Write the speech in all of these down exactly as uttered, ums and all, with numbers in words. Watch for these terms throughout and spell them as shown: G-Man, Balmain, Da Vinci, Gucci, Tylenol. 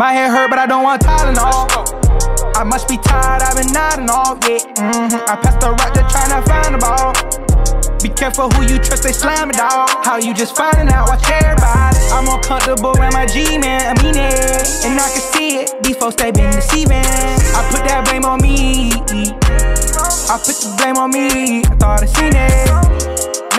My head hurt, but I don't want Tylenol. I must be tired, I've been nodding all day. Yeah. Mm-hmm. I passed the rock, they're trying to find the ball. Be careful who you trust, they slime it, dog. How you just finding out, watch everybody. I'm uncomfortable around my G-Man, I mean it. And I can see it, these folks, they been deceiving. I put that blame on me. I put the blame on me, I thought I seen it.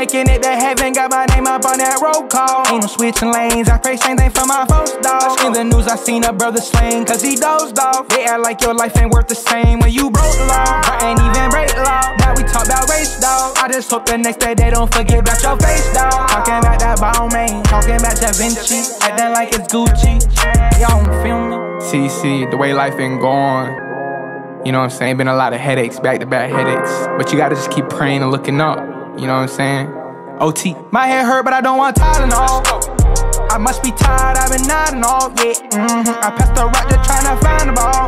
Making it to heaven, got my name up on that roll call. Ain't no switching lanes, I pray same thing for my folks, dog. In the news, I seen a brother slain, cause he dozed off. They act like your life ain't worth the same when you broke the law. I ain't even break law, now we talk about race, dog. I just hope the next day they don't forget about your face, dog. Talking about that Balmain, talking about Da Vinci, acting like it's Gucci. Y'all don't feel me? C C, the way life been going. You know what I'm saying? Been a lot of headaches, back-to-back headaches. But you gotta just keep praying and looking up. You know what I'm saying? O T. My head hurt, but I don't want Tylenol. I must be tired, I've been nodding all day. Yeah. Mm-hmm. I passed the rock, they're trying to find the ball.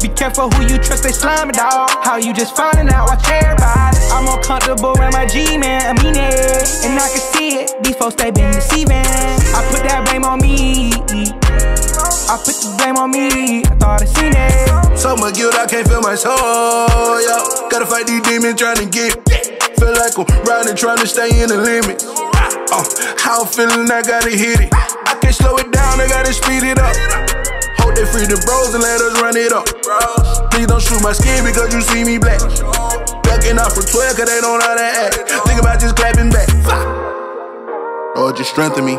Be careful who you trust, they slime it, dog. How you just finding out, watch everybody. I'm uncomfortable around my G-Man, I mean it. And I can see it, these folks, they been deceiving. I put that blame on me. I put the blame on me, I thought I seen it. So much guilt, I can't feel my soul, yo. Gotta fight these demons trying to get it. Feel like I'm riding, trying to stay in the limit. uh, How I'm feeling, I gotta hit it. I can't slow it down, I gotta speed it up. Hope they free the bros and let us run it up. Please don't shoot my skin because you see me black. Ducking off from twelve cause they don't know how to act. Think about just clapping back. Lord, just strengthen me.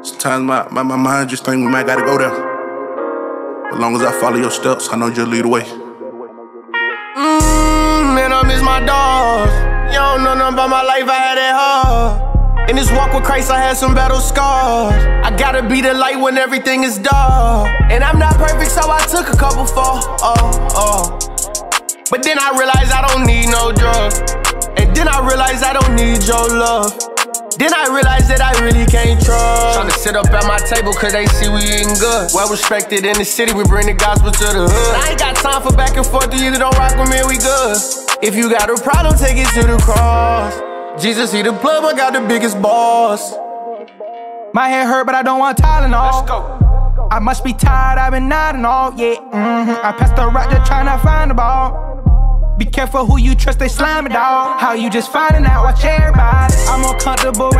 Sometimes my, my, my mind just think we might gotta go there. As long as I follow your steps, I know you'll lead the way. Mmm, man, I miss my dogs. You don't know nothing about my life, I had it hard. In this walk with Christ, I had some battle scars. I gotta be the light when everything is dark. And I'm not perfect, so I took a couple falls. Oh, oh. But then I realized I don't need no drugs. And then I realized I don't need your love. Then I realized that I really can't trust. Tryna sit up at my table cause they see we eating good. Well respected in the city, we bring the gospel to the hood. I ain't got time for back and forth, you either don't rock with me or we good. If you got a problem, take it to the cross. Jesus, he the plug, I got the biggest boss. My head hurt, but I don't want Tylenol. Let's go. I must be tired, I've been nodding all, yeah. Mm-hmm. I passed the rock, they're trying to find the ball. Be careful who you trust, they slime it, dog. How you just finding out, watch everybody. I'm uncomfortable